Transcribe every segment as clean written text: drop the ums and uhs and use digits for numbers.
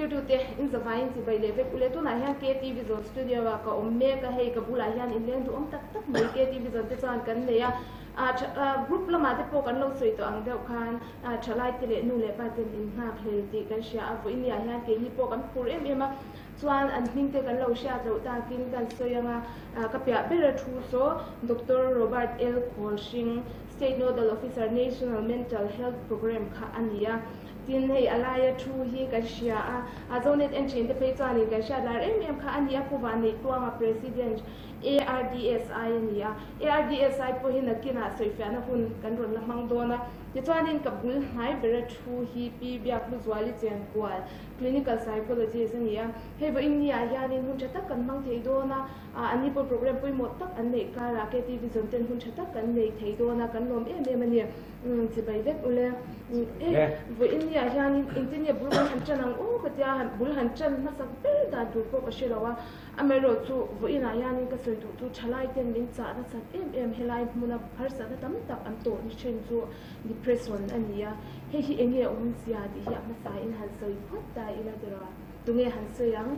Kirututi in the vines by Levet Uletuna, Katie with the studio or make a Hekabulan in Lendu on Tap, make it with the Sankan there, Ruplamapo and Losrito and the Khan, Chalaitele, Nule Patent in Hapley, Gansha, for India, Hanke, Hippo and Pur Emma, Swan and Mintek and Losha, Tanking, and Soyama, Kapia Bella Truso, Dr. Robert L. Khawlhring, State Nodal Officer, National Mental Health Program, Kaania. Tin he alaya true he kashia azonet and chin the pezani kashia dar mm ka andia povani tuama president ARDSI niya ARDSI po hina kina soifana hun kanron na mangdona titwanin kabul hai bere true he pi biak luzwali chen kwal clinical psychologist niya he ba in niya yanin hun chatak kan mang theidona ani po program poi mot tak an nei ka ra ke tv jonten hun chatak kan nei theidona kan lom em ania sibai vek ule vo in ya yani intinya bulhan chanan o katya bulhan chan na sakpe da du ko ashirawa amero chu vo in yani ka soitu tu chalai ten min cha na san mm helai muna pharsa na tam tak am to ni chen chu depression ania he hi enge om sia di hi am sai in han soi phot da ila dora tunge han soi yang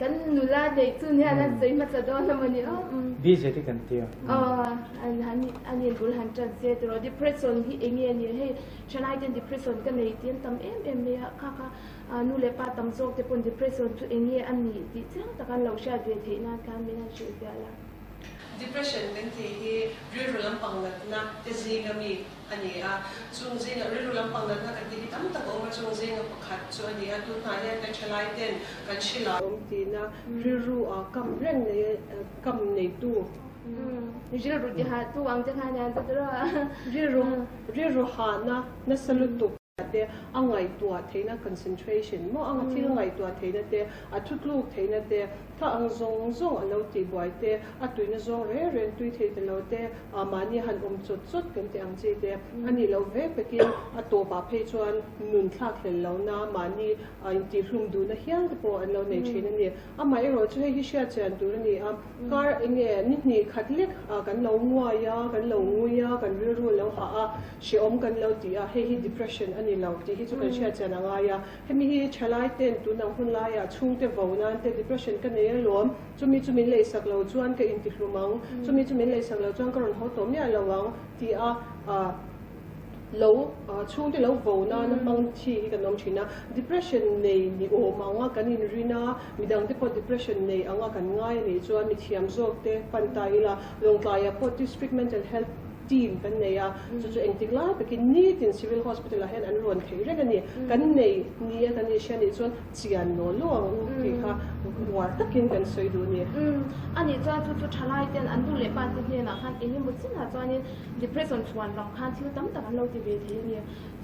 kan nula de chu nya na sei ma cha don mani o bi je ti kan ti ani bulhan chan se to depression hi enge ni he chanai ten depression kan nei ten tam me kha kha nule pa tam sok te pon depression chu enge ani ti chang takan lo sha de the na kan me na shu ya la depression kan ti hi riru lampang na te zinga mi ani a chung zinga riru lampang na kan ti tam tak over chung zinga pakhat chu ani a tu na ya kan chalai ten kan shila ti na riru a kam reng ne kam nei tu riru ti ha tu ang chang han ta dra riru ha na salut tu te angai tua theina concentration mo anga thil ngai tua theina te athutlu theina te tha ang zong alo ti boi te atuina zong re ren tui the lo te amani han chot kan te ang che te ani lo ve pekin ato ba phe chuan nun thla khlen lo na mani ti hlum du na hiang po an lo nei thina ni amai ro che hi sha chan du ni am kar inge ni ni khatlek kan lo ngwa ya kan lo nguya kan ru lo ha she om kan lo ti a he depression depression kan nei lom chumi lei sak lo chuan ka in ti hlumang chumi lei sak lo chuan ka ron ho tom ya lawang ti a low chung te low vona na mang chi ka nom china depression nei ni o manga kan in rina midang te po depression nei anga kan ngai nei chuan mi thiam jok te pantaila longkaya po district mental health team kan nei a chu engtikla pekin need in civil hospital a hen an ron thei regani kan nei nia kan ni shani chon chian no lo ang ki kha war takin kan soi du ni ani cha chu thalai ten an du le pan te hne na khan eni mu chin ha chuan in depression chuan ram khan thil tam tak an lo ti ve thei ni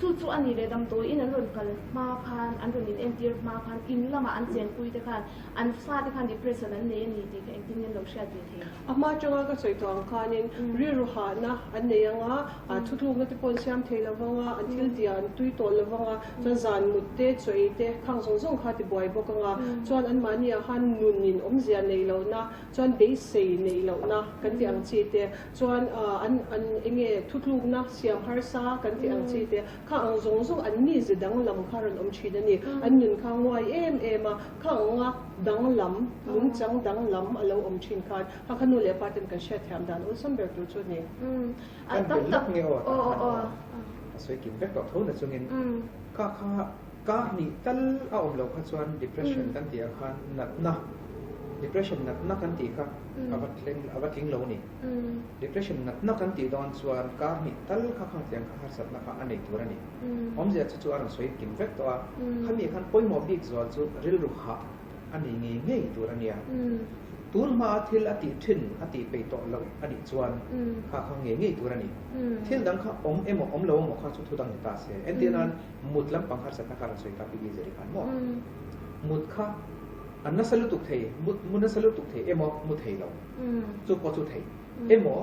chu ani le dam to in an ron kal ma khan an ron in tir ma khan in lama an chen pui te khan an fa te khan depression an nei ni te ka engtin lo sha ve thei ama chunga ka soi tong khanin ri ru ha na aneyanga athuthunga ti ponsiam theilawanga until dian tuitol lawanga chanzan mutte choite khangjong khati boi bokanga chuan anmania han nunin omzia neilona chuan be sei neilona kan ti angchi te chuan an enge thutlungna siam harsa kan ti angchi te kha angjong anni zidang lam kharon omchidani annin khangwai ema khanga danglam lungchang danglam alo omchin khan hakhanu le paten kan sha thiam dan osam ber tu chu ni so kim back up thona chungin ka ni tal aom lo kha chuan depression kan ti khan natna depression natna kan ti kha abatling lo ni depression natna kan ti don chuan ka ni tal kha khang tiang kha satna kha anei turani omja chu chuan so kim back to khami khan poi mo big zol chu ril ru kha anei nge ngei turania Tulma till at the tin at the pay to love at its one. Hakangi to Rani. Till Danka Omlo Mokasu to Dangas, and then Mutlam Pankarsataka so it can be easily and more. Mutka and Nasalute, Munasalute, Emo Mutalo. So what to take? Emo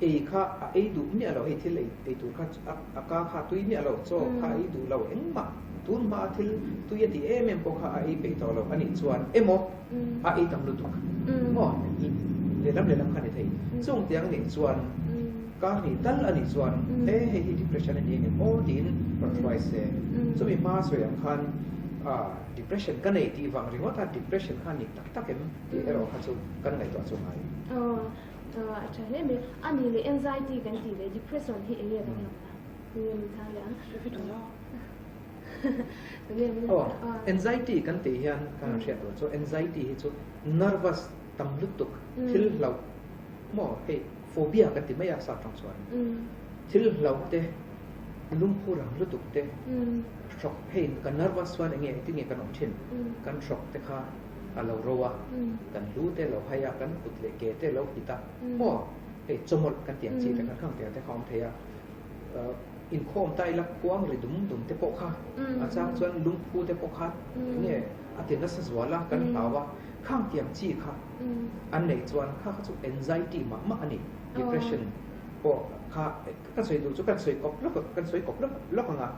a car a do me allow it till a to catch a car to me allow so I do love Emma. Tulma till to yet the aim and poka a pay to love and its one. Emo. A eat them to talk. More, the number of candidates. So, young, it's one Carnival and is one. He depression and in more din but twice there. So we pass way can depression can it even remote depression can it tak error has can like to high. Oh actually me and anxiety can delay depression he area anxiety can te hian kan riat so anxiety he so nervous tamluk tuk thil lau mo hey phobia kan ti mai asa tang so thil lau te lumpur ang lutuk te shock pain kan nervous wan nge ti nge kan om thin kan shock te kha alo rowa kan lu te lo haya kan putle ke te lo kita mo hey chomol kan ti ang chi te kan khang te khom the ya in khom tai lak kuang le dum te po kha achang chuan lumpu te po kha nge atin nas zwala kan tawa khang tiam chi kha an nei chuan kha chu anxiety ma ma ani depression po kha ka sei du chu ka sei kop lok kan sei kop lok lok nga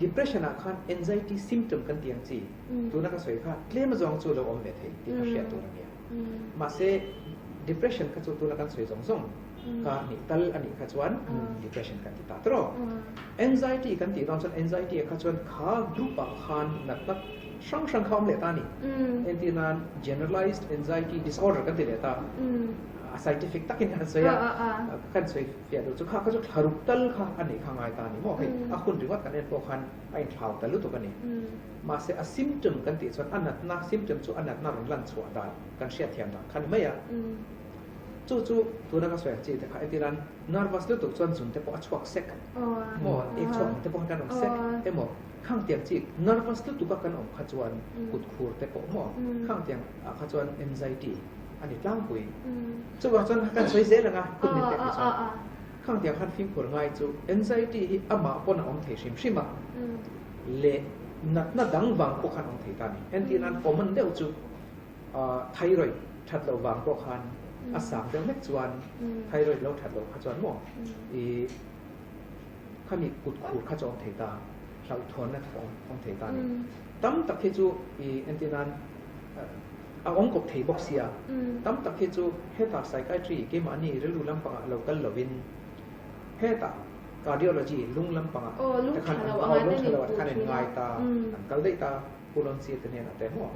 depression a khan anxiety symptom kan tiam chi tu na ka sei kha claim zong chu lo om ve thei ti ka sia tu na ya ma se depression ka chu tu na kan sei zong zong ka ni tal ani kha chuan depression kan ti ta tro anxiety kan ti ron chuan anxiety kha chuan kha group a khan nak tak shang shang kham le ta ni enti nan generalized anxiety disorder kan ti le ta a scientific takin han so ya kan so ya do kha ka tharu tal kha ani kha ngai ta ni mo hei a khun riwat kan en po khan ai thau ta lu to kan ni ma se a symptom kan ti chuan anat na symptom chu anat na ron lan chu ada kan sia thiam da khan mai ya chu tu na ka swa chi te kha etiran nervous lu to chuan chun te po achwak sek mo ek chok te po kan om sek te mo khang tiang chi nervous lu to ka kan om kha chuan kut khur te po mo khang tiang a kha chuan anxiety ani tlang pui chu wa chuan kan soi ze la nga kun ni te kha khang tiang khan phim khur ngai chu anxiety hi ama pon om the shim shima le nat na dang wang ko khan om the ta ni entiran common deu chu thyroid that lo wang ko khan asam the next one thyroid lo that lo kha chuan mo e khami kut khur kha chong the ta lau thon na thong om the ta ni tam tak he chu e entiran a ong kop thei bok sia tam tak he chu he ta psychiatry ke mani relu lampanga local lovin he ta cardiology lung lampanga ta khan lawat khan en ngai ta kal dei ta pulon si te ne na te ho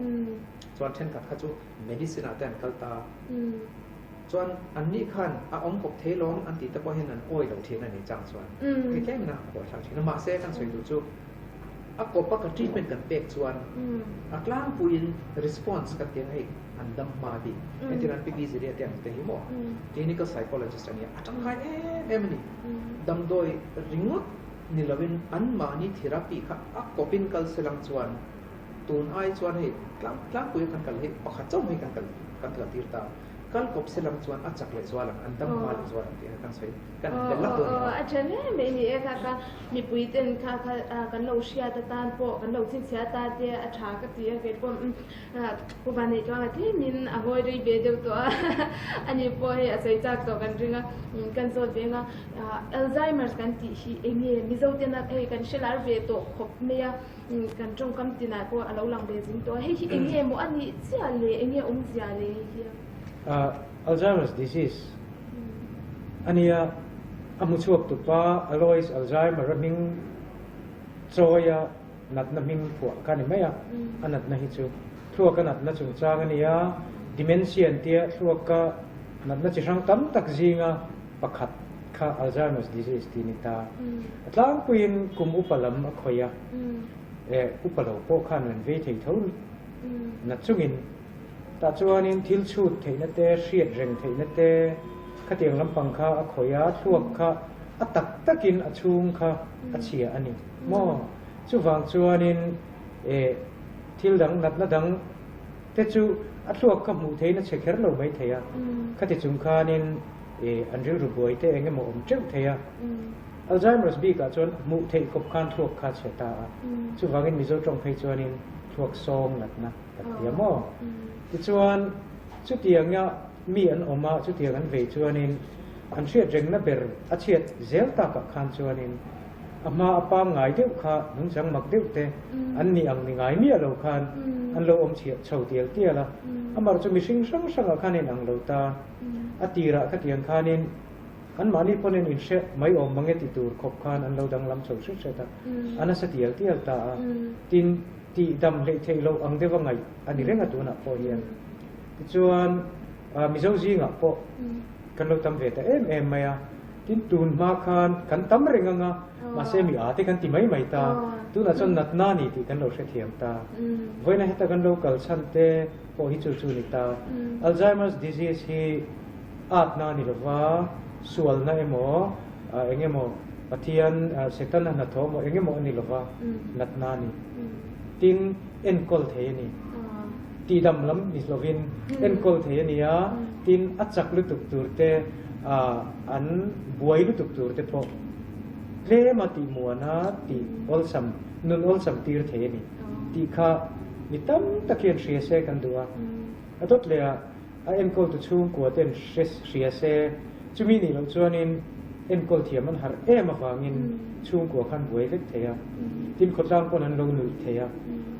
chuan then ka chu medicine atan kal ta chuan anni khan a ong kop thei long anti ta po hen an oi lo thena ni chang chuan ke tlem na ko thang thina ma se kan soi du chu a kopa ka treatment kan pek chuan a klang puin response ka tiang hei an dam ma bi etiran piki ziri atiang te hi mo clinical psychologist ania atang khai emni dam doi ringot nilawin an mani therapy kha a kopin kal selang chuan tun ai chuan hei klang klang pui kan kal hei pakha chom hei kan kal tirta kal kop selang chuan achak le chualang an dam ma le chuan ti kan sei kan lak do achane me ni eka ka mi puiten kha kan lo shia ta tan po kan lo chin sia ta te atha ka ti ke pom ko ban ni chuang ti min avoid ri be de to ani po he asai tak to kan ringa kan so benga Alzheimer's kan ti hi enge mi zo te na te kan shelar ve to khop meya kan chong kam ti na ko alo lang be jing to he hi enge mo ani sia le enge om sia le hi Alzheimer's disease. Ania amuchuak tupa alois Alzheimer raming choya nat na ming phua kan maya anat na hi chu thua ka nat na chung chang ania dementia tia thua ka nat na chi sang tam tak jinga pakhat kha Alzheimer's disease tinita atlang kuin kum upalam khoya upalo po khan wen ve thei thon na chungin ta chuan in thil chut theina te riat reng theina te khatiang lampang kha a khoya thuak kha a tak takin a chung kha a chia ani mo chuwang chuan in thil dang nat na dang te chu a thuak kha mu theina chekher lo mai theya khati chung khan in anriu ru boi te enge mo om cheu theya Alzheimer's bi ka chuan mu thei kop khan thuak kha cheta chuwang in mizo tong phei chuan in thuak song nat na taktia mo chuan chu tianga mi an oma chu tiangan ve chuanin an chiat rengna ber a chiat zelta ka khan chuanin ama apa ngai deuh kha nung chang mak deuh te an ni ang ni ngai ni alo khan an lo om chiat chho tial tia la amar chu mi sing sang sang khanin ang lo ta atira ka tiang khanin An mani polen in she mai om manget itur khop khan an lo dang lam chau se ta anasatial tial ta tin ti dam le thei lo ang dewa ngai ani renga tuna po hian chuan mizo jinga po kan lo tam ve ta em em maya tin tun ma khan kan tam renga nga ma se mi ate kan ti mai mai ta tuna chon natna ni ti kan lo se thiam ta voina heta kan lo kal san te po hi chu chu ni ta Alzheimer's disease hi atna ni rwa sual na emo engemo pathian setan na thom engemo ni lova natna ni tin enkol the ni ti dam lam ni slovin enkol the ni ya tin achak lu tuk tur te an buai lu tuk tur te pho ple ma ti muana ti olsam nun olsam tir the ni ti kha mitam takian shese kan duwa atot le a enkol tu chung ko ten shese to me, the Johnny and Coltium and her Emma in Chunko can wave it there. Tim Cotampo and Lonu there.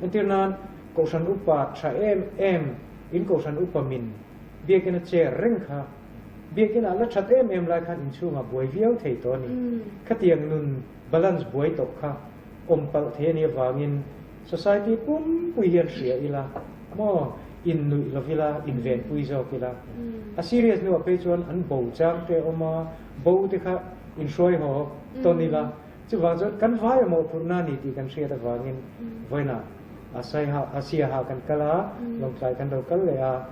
Until now, Goshan Upa, Chaem, M, in Goshan Upa min. Big in a chair, Renka. Big in a lot of M like an inchuma boy, Vio Tatoni. Katian Nun, balance boy toka. Paltania Vangin. Society, boom, we hear Shia Illa. More in New Lovilla, invent Puizo Killa. A serious new patron and bow jump the Oma, bow the cut in Shoyho, Tonila, Chivazo, can fire more for Nani, you can share the wagon, Vena, Asaiha, Asiaha, and Kala, long like and Kalea,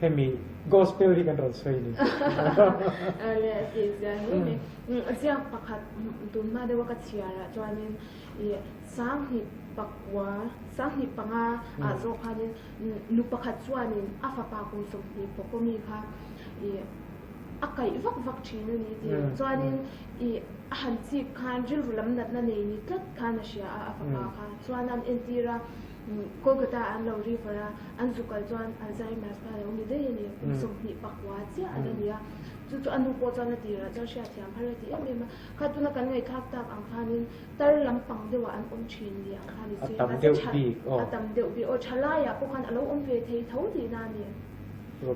Hemi, Gospel, you can transfer it. Yes, exactly. Asia Pakat, Dumada Wakatiara, joining Sanghit Pakwa, Sanghit Panga, Azokanin, Nupakatsuanin, Afapakun, Pokomika, Akai Vakchinu, Joining Hansi Kanjil Rulam, Nanani, Kanashia, Afapaka, Swanan, Intira, Kogata, and Laurifera, and Zukazuan, Alzheimer's, and only day in Sumpi Pakwazia, and to undergo on the dear, Joshua, and Harriet, and Emma, Katuna can wake up and Hanin, Tarlam Pandua and Umchini, and Hanis, Adam Delby or Chalaya, who can alone pay Tony Nani. So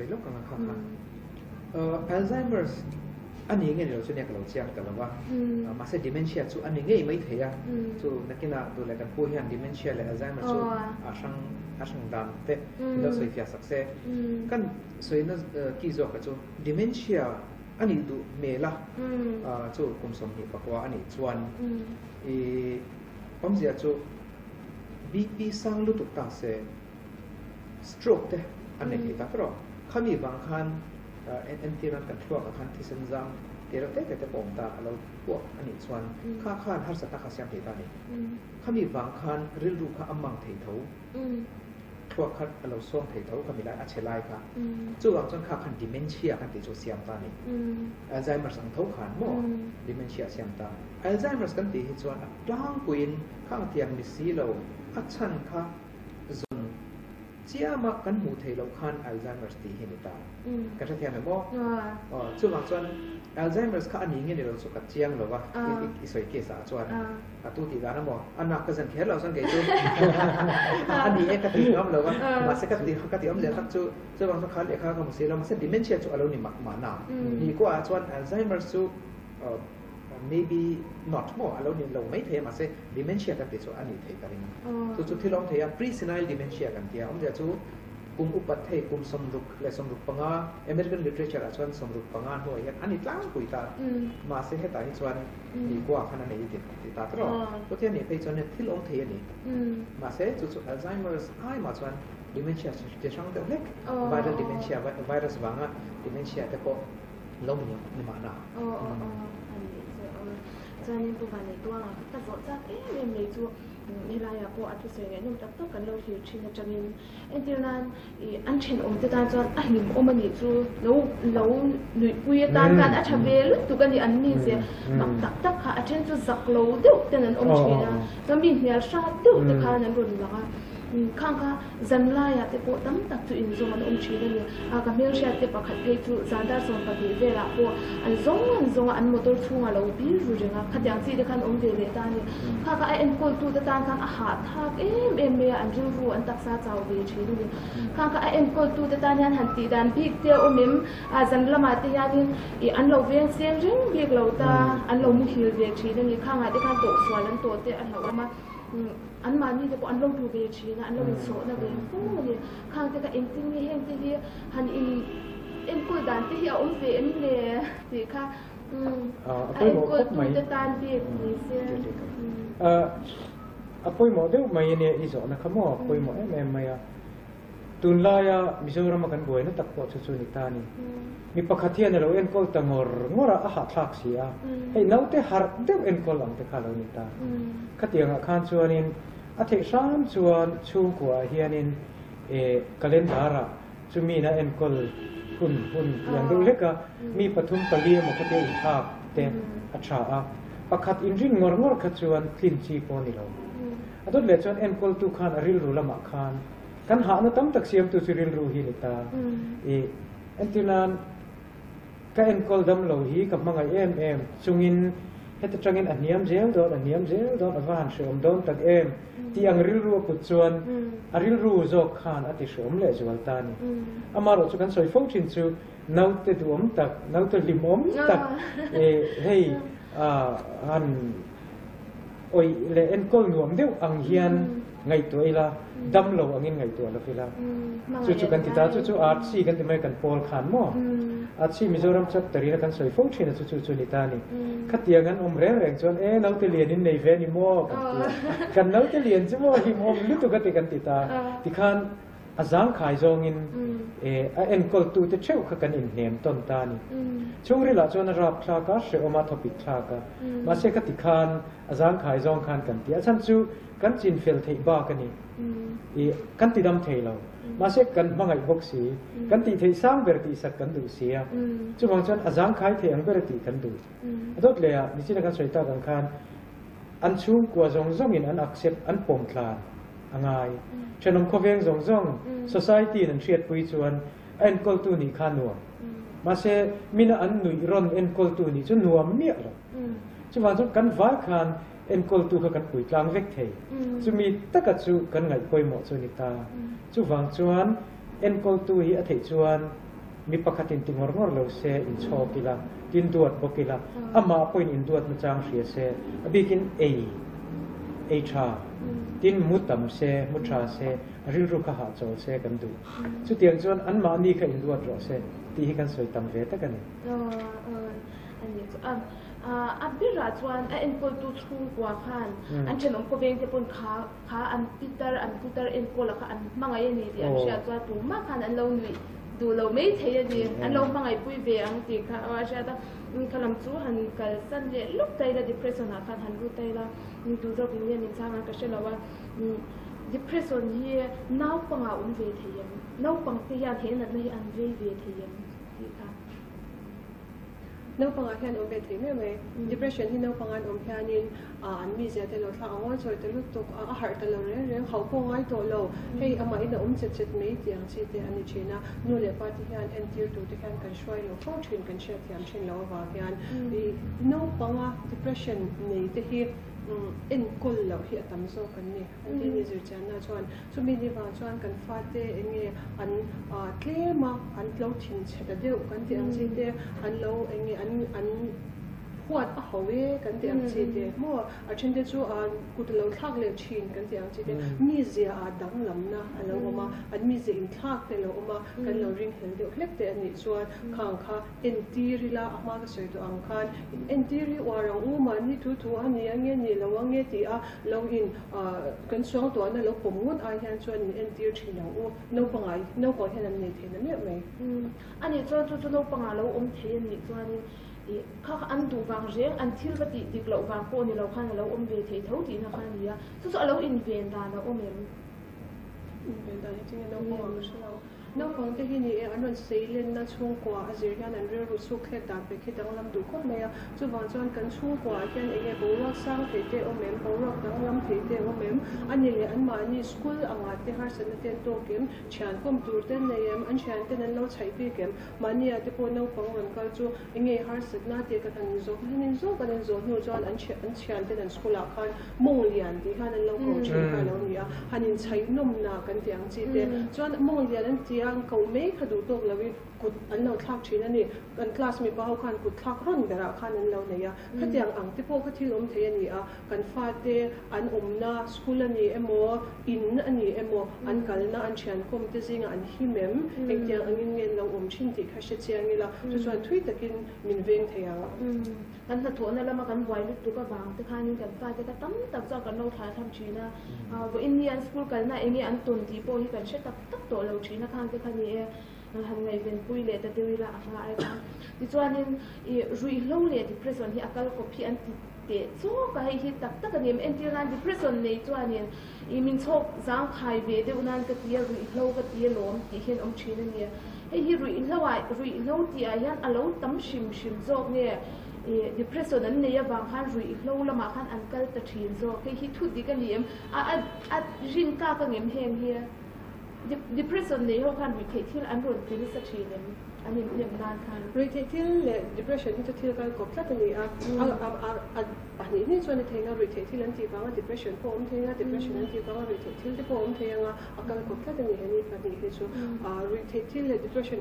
look on a common Alzheimer's, Anning and Rosanical Chiakalava, Massa dementia to Anning, made here to Nakina to like a Korean dementia, Alzheimer's, Ashang. Dante, also if you success. Can so in the keys of dementia, and into Mela, so comes on Hipakwa, and it's one. Omziato BP sang Lutukta say stroke and a pro. Kami Bankan and Tiran can talk a country's and Zam, they don't take the Pomta allowed work, and it's one. Kakan has a Takasian Titani. Kami Bankan, Rilduka among Tato. Cut a low song title, Camilla Achelaika. So, Watson Kakan dementia and the Josiantani. Alzheimer's and Tokan more dementia Sianta. Alzheimer's can be his one a clown queen, county and Missilo, a chanka zone. Siamak and Mutelo can Alzheimer's the Hinita. Catatianabo or so Watson Alzheimer's canning in it also at Tianova is a case as one. Atuti Danamo, and Nakas and Hellas and Gato, and the Ekati Omlova, Masakati Hakati Omleta to the one to call a Kakam Silom said dementia to Aloni Macmana. You go at one Alzheimer's to maybe not more alone in low mate him, I say dementia that is only taking. So to Tilom, they are pre senile dementia and they are on their two. Upate, Sumduk, Lesomduk Panga, American literature as one Sumduk Panga, who had an Italian Guita, Masaheta, his one, Niguakan and Editro, but any patron till on Tiani. Maset to Alzheimer's, I must one, dementia, the Shanghai, viral dementia, virus vanga, dementia, the pop, Lomia, Nimana. Oh, Zanin Puvanetwa, the Votta, and made to. Nilaya po at usay ng nung tapto kanlo siya china jamin until nan anchen omtetan so ay nim omani so low nuipuya tan kan at habel tu kan di anni siya magtaktak ka anchen so zaklo do tanan omchina sabi niya sa do taka nan run laga Kanga Zanlaya te po tam tak tu inzoma umchidani agamil sha te pakhat pei tu zandar som pagi vela po anzong an motor chunga lo bi rujanga khatyang chi de khan omde le tani khaka ai en kol tu ta tan kan aha thak em me an ru an taksa chaw be chhiluni khaka ai en kol tu ta tan han hanti dan big te omim zanlama te yakin I an lo ven sem ring big lo ta an lo mu hil ve chhilani khanga te khan to swalan to te an lo ama an mani de an long to be china an long so na be fu ni khang te ka enting ni hem te hi han I em ko dan te hi om ve en le te kha apoi mo de tan ve ni se apoi mo de mai ne I zo na khamo apoi mo em mai tun la ya mizoram kan boina tak po chu ni ta ni mi pakhathia na lo en ko tangor ngora a ha thak sia hei naute har deu en ko lang te khalo ni ta khatianga khan chuanin athe sam chuan chu kwa hianin e kalendara chumi na en kol kun yang deu leka mi pathum palia mo khate in thak te acha a pakhat in ring ngor khachuan clean chi po ni lo adot le chuan en kol tu khan aril rulama khan kan ha na tam tak siam tu siril ruhi ni ta e entinan ka en kol dam lo hi ka mangai em chungin heta changin aniam jel don avan shom don tak em ti angril ru ku chuan aril ru zo khan ati shom le jwal ta ni amaro chukan soi phong chin chu naute duom tak naute limom tak e hei han oi le en kol nuam deu ang hian ngai toila dam lo angin ngai to la phila chu kan ti ta chu ARDSI kan ti mai kan pol khan mo ARDSI Mizoram chat tari kan soi phong thina chu ni ta ni khatiangan omre reng chon e nau te lian in nei ve ni mo kan nau te lian chu mo hi mo lutu ka te kan ti ta ti khan azang khai zong in e a en kol tu te cheu kha kan in nem ton ta ni chungri la chon rap thla ka she oma thopik thla ka ma se ka ti khan azang khai zong khan kan ti a chan chu kan chin fel thei ba ka ni e kan ti dam thei lo ma se kan mangai bok si kan ti thei sang ber ti sak kan du sia chu mang chan azang khai thei ang ber ti kan du adot le a ni chin kan soita kan khan an chung kwa zong zong in an accept an pom thlan angai chenom khoveng zong zong society nan thiat pui chuan an kol tu ni khan nuam ma se mina an nui ron en kol tu ni chu nuam mi lo chu mang chan kan vai khan en kol tu kha kan pui tlang vek thei chu mi takachu kan ngai poi mo chu ni ta chu wang chuan en kol tu hi a thei chuan mi pakhatin tingor ngor lo se in cho kila tin duat bokila ama point in duat machang hria se abikin a cha tin mutam se mucha se ri ru kha ha chol se kan du chu tiang chuan an ma ni kha in duat ro se ti hi kan soi tam ve ta kan Abdira chuan a en kol tu chung kwa khan an chenom ko beng te pon kha an putar en kol kha an mangai ni ti an sha chwa tu ma khan an lo ni du lo mei thei ni an lo mangai pui ve ang ti kha a sha ta kalam chu han kal san le luk tai la depression a khan han lu tai la ni tu zo ni ni changa ka she lawa depression hi nau panga um ve thei yam nau pang ti ya the na nei an ve thei yam ti kha no pangan on betri me depression hi no pangan on pianin an mi ja te lo tha angol choi te lu tuk a har te lo re hau ko ngai to lo hei ama in om chet chet me tiang chi te ani china nu le party han and tier to te kan kan shwai lo ko chin kan chet yam chin lo wa pian no panga depression nei te hi in kol lo hi atam zo kan ni an ni ju chana chuan chumi ni wa chuan kan fa te enge an claim an lo thin cheta deu kan ti ang chi te an lo enge an huat a hawe kan ti ang chi te mo a thin te chu an kut lo thak le chin kan ti ang chi te ni zia a dang lam na a lo ma an mi ze in thak te lo ma kan lo ring hel deu hlek te ani chuan khang kha entirila ama ka sei to ang khan entiri warang uma ni tu tu ani ange ni lawange ti a login kan song to na lo pomut a hian chuan entir thina o no pangai no ko helam nei thina me mai ani chuan chu no panga lo om thei ni chuan khak an du wang reng an thil ka ti dik lo wang ko ni lo khan lo om ve thei tho ti na khan ria chu chu lo in ven da na om em in ven da ni ting no ko am shalo no kong te hini anon seilen na chung kwa azirian and real sukhe da pekitang lam du ko mea to vanzon kan chung kwa can a bolo sang tete o mem bolo dang lam tete o mem anile an mani school awate har sanate tokem chan kom turten nayam an chanten and no chaipikem mani at po no kong wan kal chu inge har satna te ka kan zo hinin zo kan zo no jan an chanten and school akan monglian di han lo ko chika lo ya hanin chai nom na kan tiang chi te jan monglian an tiang ko me khadu tok lawi kut an no thak thina ni kan class mi pau khan kut thak ron dara khan an lo neya khatiang ang tipo khathil om theyani a kan fa te an omna school ani emo in ani emo an kalna an chian kom te jinga an himem ekya angin ngen lo om chin ti khashe chiangila chu chuan thui takin min veng theya kan la thona lama kan wai lut tu ka bang te khanin kan fa te ka tam tak cha kan no tha tham china wo indian school kalna enge an ton ti po hi kan she tak tak to lo china khan te khani e han ngai ben pui le ta dewi la anga ai kan ti chuan in rui lo le depression hi akal ko phi an ti te chu ka hi tak tak anem entil nan depression nei chuan in I min chok zang khai ve de unan ka ti rui lo ka ti lom ti hen om china ni he rui lo ti a yan alo tam shim shim jok ne depression an nei awang han rui lo lama khan an kal ta thin jok ke hi thu di ka niam a jin ka ka ngem hem hi depression they hope and we take till and don't feel such a them I mean we not can we take till depression into till by completely ani ni chuan thenga rui the thil an ti banga depression form thenga depression an ti banga rui the thil ti form thenga akal completely ani pati he chu rui the thil depression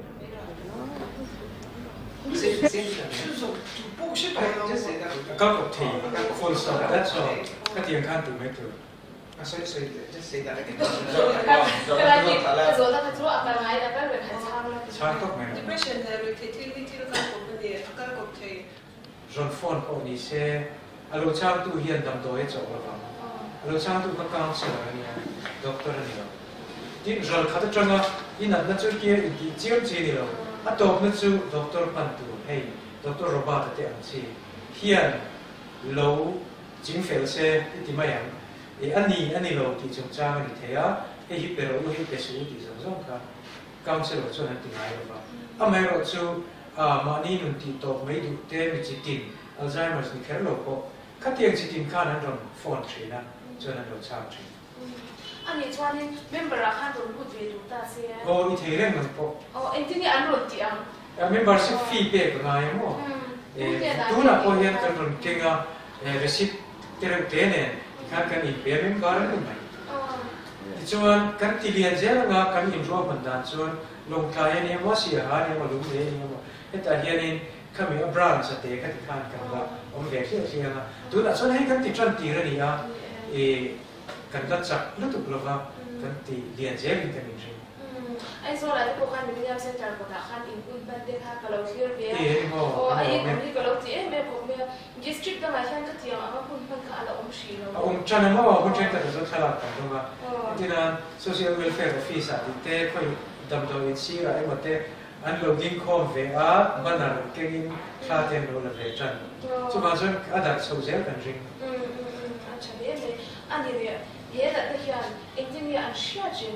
so bookship just say that akal of thing full stop that's all katian khan to matter sorry, just say that again. Depression, John Fon only say, I will tell to hear them do it over. I will tell to the counselor, Doctor Nino. Deep John Catatrona, in a natural gear, in the Jim I told Mitsu, Doctor Pantu, hey, Dr. Robert L. Here, low, Jim Fell said, it may. Any law teaching China, a hipper who hit the cities of Zonka, Council of Sonati Iowa. A marrow to Manin Tito made to damage it in Alzheimer's Nicaragua, cutting it in Canada, phone trainer, Jonathan Chantry. And it's one member a handle good way to pass here. Oh, it's a lemon pop. Oh, and then I wrote the arm. I remember some feedback, I am more. Do not go here to take a receipt. Can impair him currently. It's one cantilia Zelanga can improve on that soon. Long Kayan was here, I never looked anymore. At a hearing coming a branch at the can't come up on the Sierra. Do that so he can teach on Tirania a conduct up, not to blow up, cantilia Zelling can I saw that the William Center for the Hunt in good bad day, Hakalo here, or I even developed the air from here. Just strip the Mahankatia, Apunka, Omshino. Chanamo, who checked the Zotala, Dinner, Social Welfare Office at the Tepo, Dumdo in Sierra, Emote, and Lodin Conve, Banner, Kevin, Claten, all of the Chan. So, Mazan, Adak, so Zel and Ring. Anyway, here at the Yan, India and Shajin.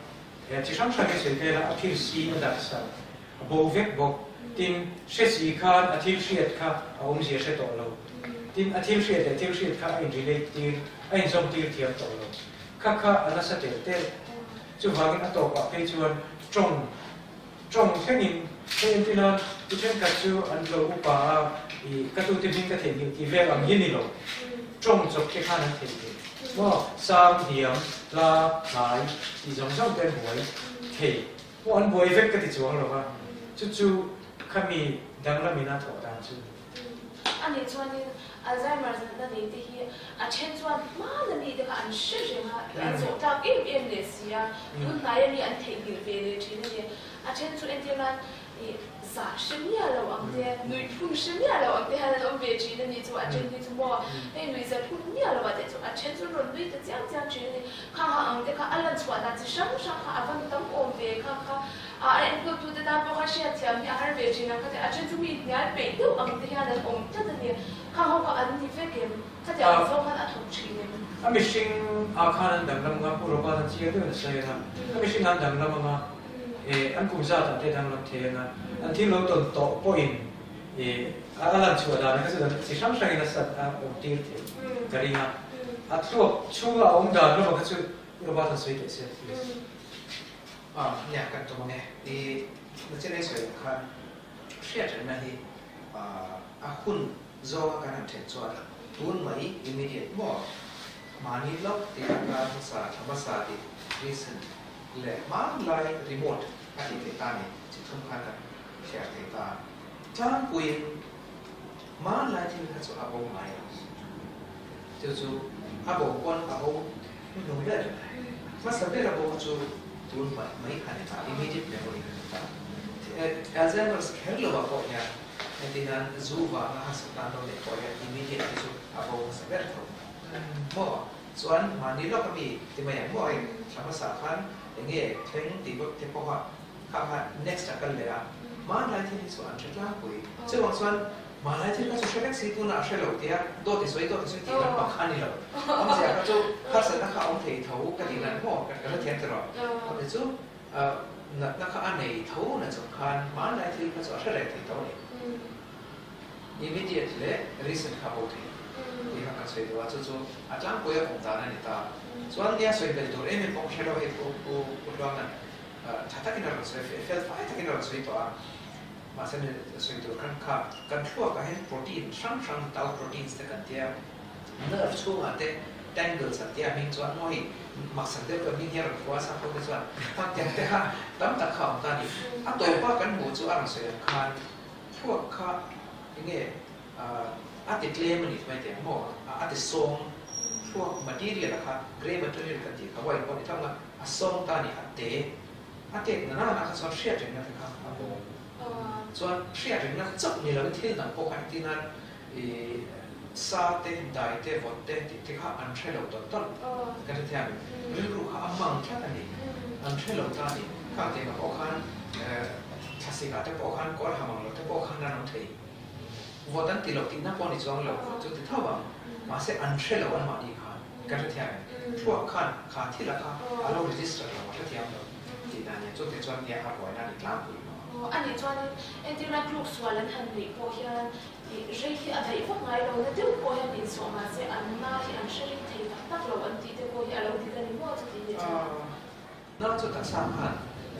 Chỉ sống sang cái sự thế là thiếu gì nó đã sao bố viết bố tin sẽ gì khác thiếu suyệt khác ông gì sẽ tổ lâu tin thiếu suyệt khác anh gì đấy tin anh giống tin thiếu tổ lâu khác khác anh sẽ để tên chứ vào cái tổ quả cây chuồn trồng thế nhìn thì là cái chuyện cá chư ăn lâu u bà thì các tu tiên các thể nghiệm thì về bằng yên đi rồi trồng giống cái khác anh thể nghiệm Well, some here, la, nine, is on some dead boy, K. One boy vector is all over. Chuchu, come me, Danglamina, or Dantu. and it's one in Alzheimer's and the lady here, and change one man and the and shooting and so talk in this year, good night and take the village in here. I change to Indian. I'm going to remote. I think the time is to come back and share the time. Time with man lighting has a whole night. To about one hour, no better. Must have been able to do my immediate memory. As I was carried over for him, and then Zuba has a plan on the for him immediately to about was a better more. So I'm money look at me, the way I'm going, Shamasafan, and yet, claiming the book Tepoha. Next up, man, I think it's one Chetlaku. So, what's one? Man, I think that's a Shellak Situna Shello, dear, dot is way to the city of Hanilo. So, Hasanaka on the Taukan and walk at the theatre of the zoo, Naka Ane, Tonans of Khan, man, I think that's a Shellak Tony. Immediately, recent Kabote. We have said what to do. I don't go up on Danita. So, one day, so you will do any pop shadow if you put on a Tatakinos, so if you felt fighting on sweet or Masan, so you can cut, control a hand protein, shrunk down proteins that can tear nerves who are there, tangles at their means one way. Masan, they were near for us and for this one. But they have done the count, Danny. I don't work and go to answer your card. Poor car again. At the claim and it might be more at the song for material, grey material can take away from the tongue. A song tani at day. I take Nana as on sharing nothing. So I'm sharing nothing. So near a tin and poke at dinner, a sartain diet for dead, take her and trail of the tongue. Get a table. Riku among Catani and trail of Tani, cutting a pocan, casting at a pocan, call Hamon, the pocan and tea. What until of Tinapon is on love to the tower, must say untrail one money card, Garatian, poor can, Cartilaka, allow register of the Tiano. Dinani took it one year ago and a clamp. And it's one, and the rat looks well and handy, Pohian, Jake, and I put my own little poem in so much, and now he and Sherry take a paddle and did the boy allow the very water in it. Not to Tassahan,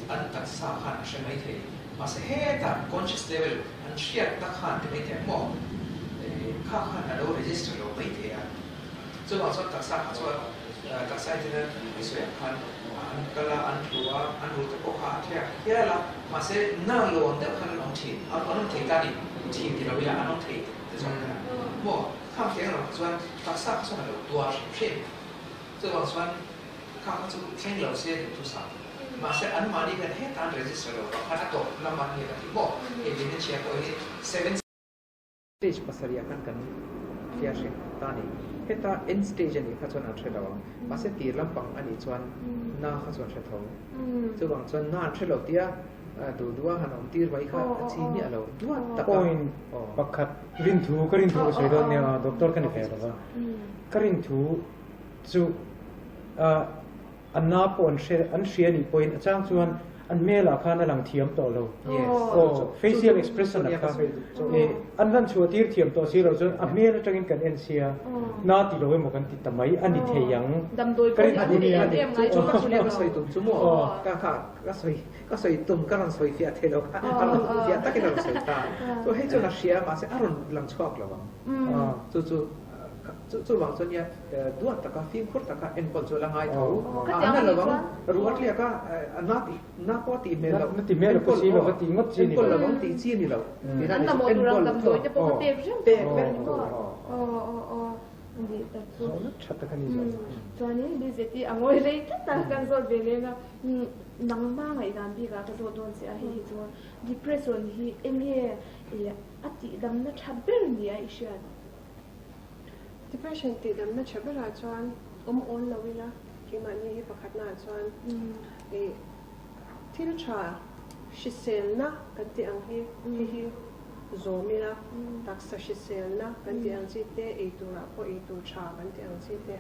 and Tassahan Shemate, must head at conscious level. She had the hand to make them more. The car had no register or weight here. So, also, Taksaka as well, Taksaita, Israel, Ankala, Antua, Anrutoka, Kerala, Marseille, now low on the Kanon team. I don't take that team, the Ravia, I don't take this one. More, come here as well, Taksaka, so to wash shape. So, also, come to train low, say to some. Master and money can hit unregistered or Hanato, Lamani, and more. If you didn't share only 7 stage Pasariakan Fiashin Tani, Heta end stage and Hatson Trello, Masati Lampang and its one now Hatson Chateau. So once one now Trello, dear, do Duahan, dear Waika, and see me alone. Do at the point of cut into Corinto, so you don't know Doctor Canifera. Corinto to and now, on share point, a chance to one and male a kind of Tiam Tolo. Yes, or facial expression of and then to a dear Tiam Tosiro, a mere drink can end here. Not the Lomo can tita my and it young. Damdo, Cuma soalnya dua taka figur taka enconsola ngai tahu, ana lawang ruat lihat ka nak poti melaw, poti melaw poti melaw poti ngot sini, enconsola ngot sini law. Anda mau turang tampoi je pokok tebel, tebel. Soalnya catakan ini. Soalnya di sini angoi lagi catakan soal bela nangma ngai dambi ka soal don si ahli soal depression hi, ini ati damna cabar ni aisyah. Depression ti dam na chaber achuan on lawila ki mani hi pakhatna achuan e til cha shiselna kanti anghi hi zomila taksa shiselna kanti angsi te eitura po eitu cha kanti angsi te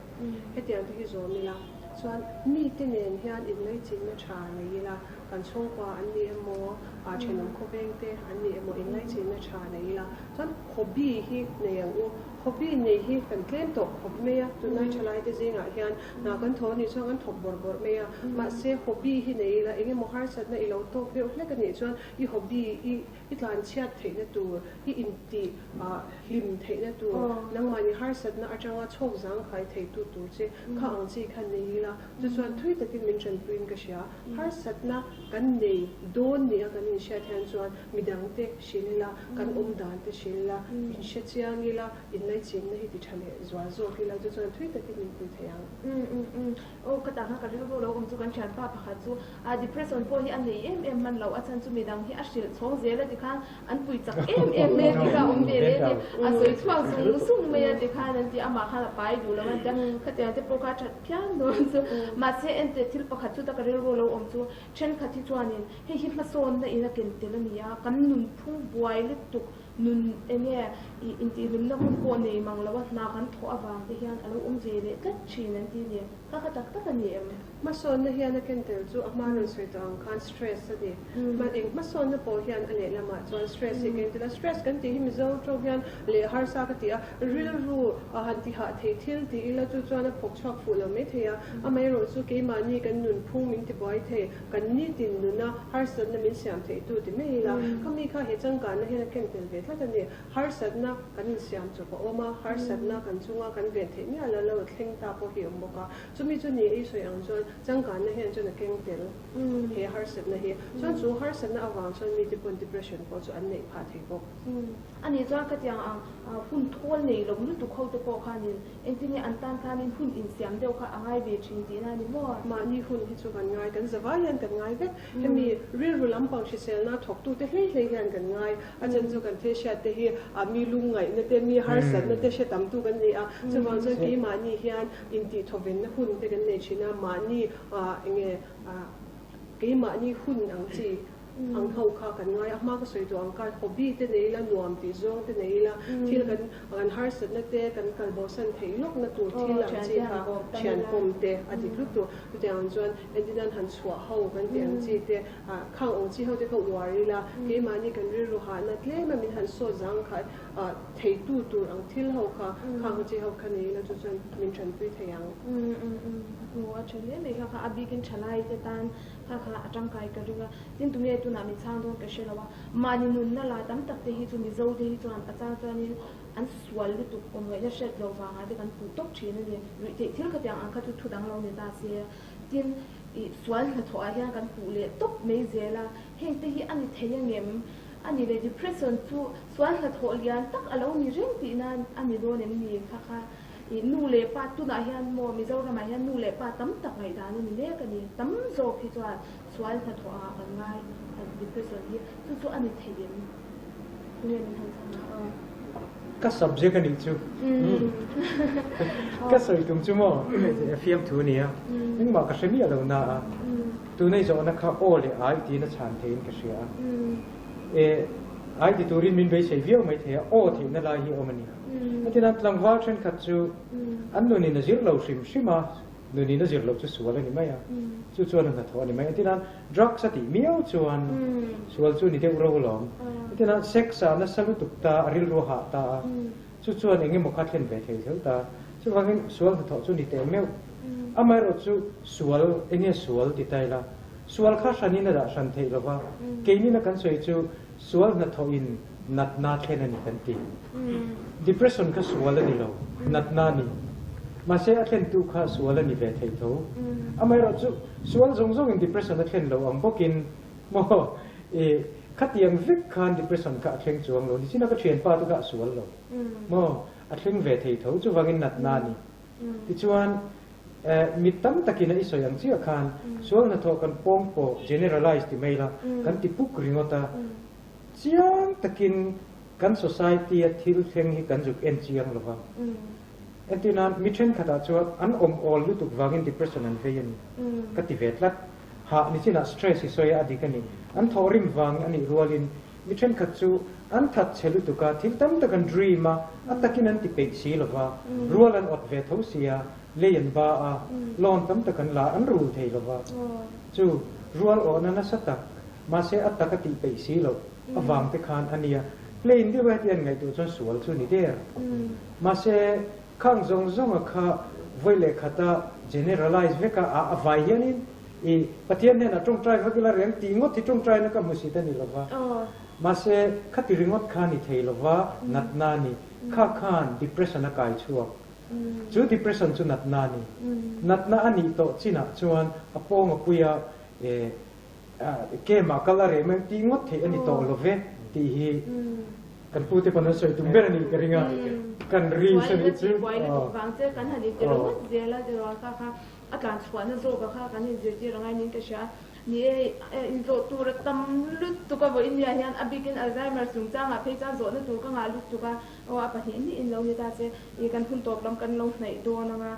heti ang hi zomila chuan mi tinen hian in lei chin na cha leila kan chungwa anni emo a chenam khobeng te anni emo in lei chin na cha leila chuan khobi hi neyang u Hobi ni hi kan klen to hob meya tunai chalai de zinga hian na kan thoni chongan thob bor meya ma se hobi hi nei la enge mohar satna ilo to pe oflek ani chon I hobi I tlan chiat theina tu I inti a hlim theina tu nangmani har satna atanga chhok jang khai thei tu tu che kha angchi khan nei la chu chon thui takin mention twin ka sia har satna kan nei don ni akanin sha than chon midangte shilila kan omdan te shilila in shechiangila in Chin na hiti chale zwazo kila jo chon thui takin tu theyang o kata ha kali bo lo umchu kan chan pa pakha chu a depression po hi an nei em man lo achan chu midang hi a shil chhong zela ti khan an pui chak em me ti ka um bere te a soi chuang chu sum me ya ti khan an ti ama khala pai du lo man ta khate te poka chat pian do chu ma se en te thil pakha chu ta kali bo lo umchu chen khati chuanin he hi ma son na ina ken telania kan nun phung buai le tuk nun ene inti lum na ko nei mang lawa na kan tho awang te hian alo umjele kat chin an ti ne ka khatak tak ani em ma son na hian a ken tel chu amana soi tang kan stress ade ma eng ma son na po hian ale lama chuan stress I ken tel stress kan ti him zo tho hian le har sa ka ti a ril ru a han ti ha the thil ti ila chu chuan a phok chhak fu lo me theya a mai ro chu ke mani kan nun phung min ti boi the kan ni tin nuna har sa na min siam the tu ti me la kami kha he chang kan na hian a ken tel ve tane har sadna kan siam chupa oma har sadna kan chunga kan ve the mi ala lo thing ta po hi omboka chumi chu ni ei soi ang chon changkan na hen chon a keng tel he har sadna he chon chu har sadna awang chon mi tipon depression po chu an nei pha thei bok ani cha ka tiang ang hun thol nei lom lu tu khau te po khanin entini an tan khanin hun in siam deuh kha angai ve thin ti na ni mo ma ni hun hi chu kan ngai kan zawalian kan ngai ve hemi ri ru lam pang shisel na thok tu te hlei hlei hian kan ngai a chan chu kan the sha te hi ami lungai na te mi har sat na te she tam tu kan ni a chuwa zo ki mani hian inti thoben na hun te kan nei china mani enge ke mani hun angchi ang hau kha kan ngai ama ka soi do ang ka hobby te nei la nuam ti zong te nei la thil kan har sat na te kan kalbosan thei lok na tu thil angchi ka chian pom te ati lu tu te ang chon endinan han chwa hau kan te angchi te khang angchi hau te ka wari la ke mani kan ri ru ha na tle ma min han so jang kha thei tu tur ang thil hau kha khang chi hau kha nei la chu chon min chan pui theyang wa chale nei kha abi kin chalai te tan kha kha atang kai ka ringa tin tumne tu na mi chang don ka shelawa mani nun na la tam tak te hi chu mi zo de hi chuan achang chuanin an sual lu tu omwe ya shet lo wa ha de kan pu tok thina ni ri te thil ka tiang ang kha tu thudang lo ni ta se tin I sual na tho a hian kan pu le tok mei zela heng te hi ani theyangem ani le depression chu sual na tho lian tak alo ni ring ti na ani do nem ni kha kha nu le pa tu na hian mo mi zo ra ma hian nu le pa tam tak ngai dan ni le ka ni tam zo khi chuan sual na tho a kan ngai Các subject anh chú, các sự chúng chú mò phim thú này, nhưng mà các sinh viên đâu na, tụi này chọn nó khá ổn để ai thì nó chán thế cái gì à, ai thì tụi mình bây giờ view mấy thế, ổn thì nó lại hiểu mình nhá, thế nên làm vào trên các chú, anh nói nên là dễ lâu xíu xíu mà. Nên nó dễ lột cho sủa lên mấy à, chú cho nên là thôi này mấy cái là drug sát thì miêu cho anh, sủa chú này theo rô lòng, cái là sex à nó sao nó tụt ta, rìu rô hạ ta, chú cho anh nghe một khát lên về thì thiếu ta, chú vang cái sủa thì thọ chú này theo miêu, à mấy rồi chú sủa anh nghe sủa thì tay là, sủa khác sanh nên là sanh thì là ba, cái này nó cắn sợi chú sủa là thọ in natnate na ni kanti. Depression ka suwala ni lo, natnani. Masay aten tu ka suwala ni betay to. Amay rato suwal zong depression aten lo ang bokin mo katiyang vik kan depression ka aten suwang lo. Di sina ka train pa to ka suwal lo. Mo aten betay to suwangin natnani. Di suwan mitam takina iso yang siya kan suwal na to kan pompo generalized di may la kan tipuk ringota. Siang takin kan society at hill thing he kan juk en siang lova. At yun mission kata chuat an om all lu tuk wangin depression an veyan. Kativet lat ha ni sina stress isoya adikani. An thorim wang ani rualin mission katsu an that chelu tuka thil tam takan dream at takin an tipek si lova. Rualan ot ve tho sia leyan ba a lon tam takan la an ru thei lova. Chu rual onana sata ma se at takati pe si lo. Awang tekan ania plain di wet yan ngai tu chon sual chu ni der ma se khang jong jong kha voile khata generalize veka a avaianin e pathian ne na tong trai khakila reng ti ngot ti tong trai na ka musita ni lova ma se khati ringot khani thei lova natna ni kha khan depression akai chuak chu depression chu natna ni natna ani to china chuan apong apuya e ke makala re mem ti ngot the ani to love ti hi kan pute pan so tu ber ani keringa kan ri se ni chu wang che kan hani te ro jela de ro ka kha atlan chuan zo ka kha kan ni je je rangai ni ta sha ni in zo tu ra tam lut tu ka vo in ya yan abikin alzheimer sung chang a phe chang zo na tu ka nga lut tu ka o a pa hin ni in lo ni ta se e kan phun top lam kan lo nei do na ma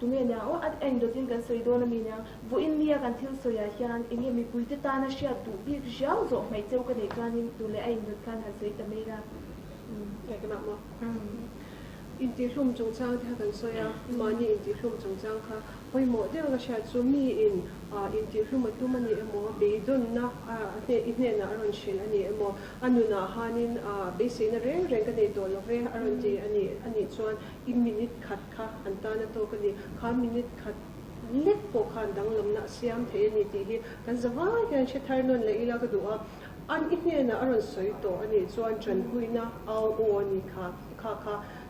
to me now at end of thing and so you don't mean now in the until so ya can in me put it on a share to big shells of my token they can into the end of can has it a made up in the room to tell heaven so ya money in the room to tell her we more there was had to me in the room too many more they don't know it in around she any more and you know hanin based in a ring they don't love around the and it's one in minute cut and done a token can minute cut let for can down I'm not siam to anything and the why and she turned on the ilaga do up and it in around so you don't need so I'm trying to win our own car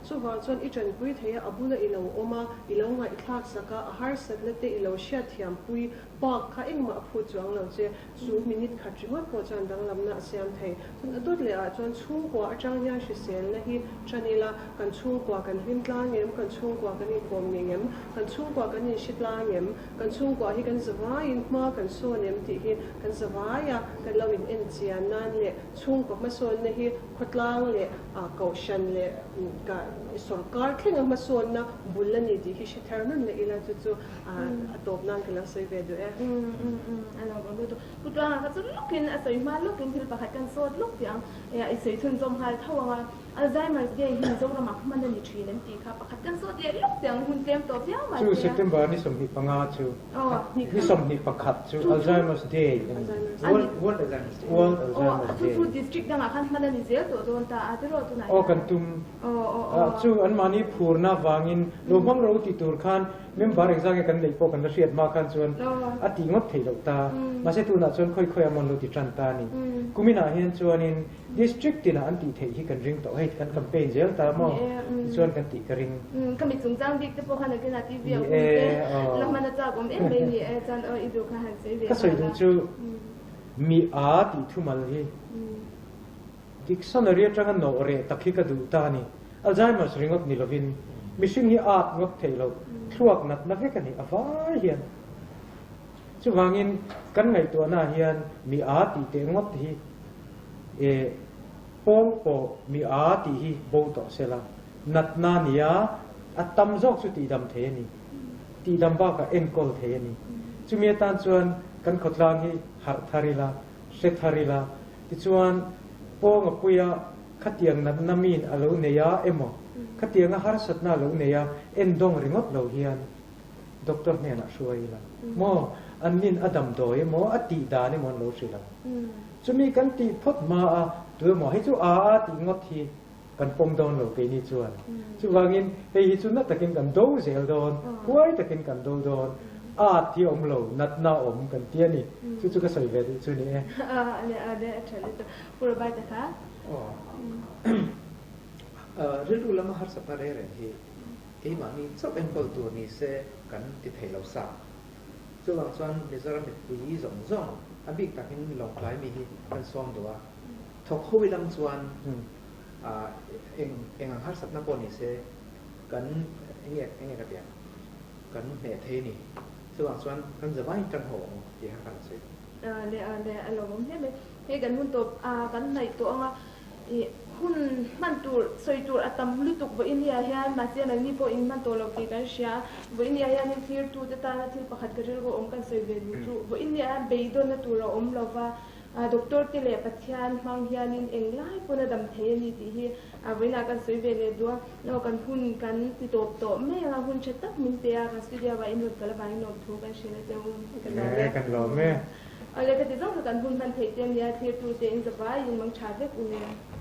so once on each and breathe here abula ilo oma ilonga itlak saka har satlete ilo shat yam pui pa kha ingma phu chuang lo che chu minute khatri hot po chan dang lamna siam thei chun adot le a chon chu ko atang ya shi sel na hi chanela kan chu ko kan him tlang em kan chu ko kan ni pom ni em kan chu ko kan ni shit lang em kan chu ko hi kan zawai in ma kan so nem ti hi kan zawai ya kan lo in chia nan le chu ko ma so na hi khotlang le a kaushan le ka सरकार के नमः सोना बुलने दी कि शेठरने ले इलाज तो अतोपना के last ये वेदो है अलग बंदो तो कुत्ता हाँ तो लुकिन ऐसे मार लुकिन फिर बाहर कंसोल लुक याँ ऐसे तुम जो हमारे था वहाँ अल्जाइमर ये हिंद जो ना माफ़ मने निचुई नहीं थी का बाहर कंसोल ये लुक याँ उन टेम तो याँ मार चू सितंबर निसम्ही पंगा चू निसम्ही पकात चू Alzheimer's day world chu an mani phurna wangin lomang ro ti tur khan member exam kan nei po kan riat ma khan chuan ati ngot thei lo ta ma se tu na chuan khoi khoi amon lo ti tran ta ni kumina hian chuan in district in an ti thei hi kan ring to hei kan campaign zel ta mo chuan kan ti ka ring kami chung jang bik te po khan agena ti vi ang te la mana ta gom em nei ni e chan o idu kha han sei ve ka so chu mi a ti thumal hi dictionary atang no re takhika du ta ni Alzheimer's ring up nilovin missing hi at ngok thelo thuak nat na vekani awa hian chuwangin kan ngai to na hian mi a ti te ngot hi e pompo mi a ti hi bo to sela natna nia atam jok chu ti dam the ni ti dam ba ka enkol the ni chumi tan chuan kan khotlang hi har tharila se tharila ti chuan pong apuya khatiang namin alo neya emo khatiang har satna lo neya endong ringot lo hian doctor ne na suaila mo annin adam doe mo ati da ne mon lo sila chumi kan ti phot ma a tu mo he chu a ti ngot hi kan pom don lo pe ni chuan chuwangin hei hi chu na takin kan do zel don huai takin kan do don art ti om lo nat na om kan ti ani chu chu ka soi ve chu ni e a ne actually pura ba ta ka ritu lama har sapare re he e ma mi so ben ko tu ni se kan ti thai lo sa chu lang chuan ni zara mi pui zong zong a bi ka hin lo klai mi hi kan som do a tho kho wi lang chuan a eng har sap na ko ni se kan eng ka tian kan he the ni chu lang chuan kan zawai tang ho ti ha kan se le a lo mom he kan mun to a kan nai to anga e hun man tur soi tur atam lutuk bo india hian ma chen ani po in man to lo ki kan sha bo india hian in fear tu ta na thil pakhat ka ril go om kan soi ve lu chu bo india be do na tur om lova doctor ti le pathian mang hian in englai pona dam the ni ti hi avina kan soi ve le dua no kan hun kan ti top to me la hun chat tak min te a ka studia ba in kal ba in no thu kan shela te un kan lo me ale ka ti dong kan hun man the te ni a thir tu te in the ba in mang cha ve un